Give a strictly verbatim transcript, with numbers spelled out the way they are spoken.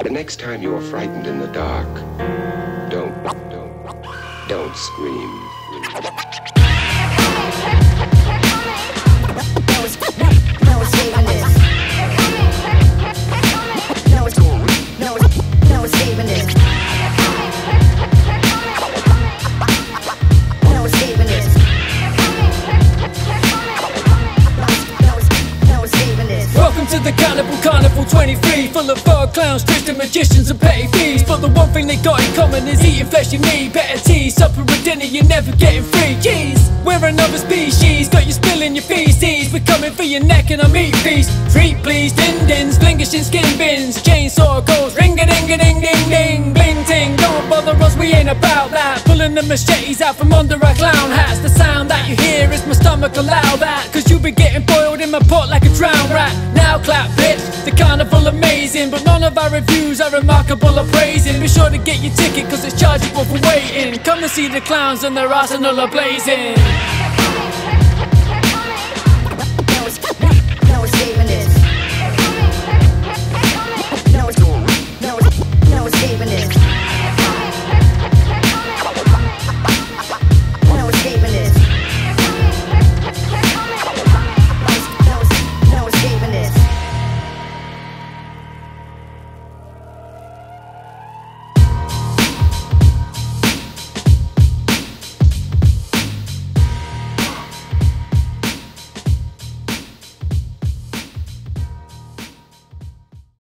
The next time you are frightened in the dark, don't, don't, don't scream. To the cannibal carnival twenty-three, full of fur clowns, twisted magicians and petty thieves. But the one thing they got in common is eating fleshy meat. Better tea, supper or dinner, you're never getting free. Jeez, we're another species, got you spilling your feces. We're coming for your neck and I'm eat feast. Treat please, din-dins, flingish in skin bins. Chainsaw goes ring-a-ding-a-ding-ding-ding, bling-ting. Don't bother us, we ain't about that. Pulling the machetes out from under our clown hats. The sound that you hear is my stomach, allow that. Cause you be getting boiled in my pot like a drowned rat. Now clap bitch, the carnival amazing, but none of our reviews are remarkable or praising. Be sure to get your ticket cause it's chargeable for waiting. Come and see the clowns and their arsenal are blazing. No escaping this.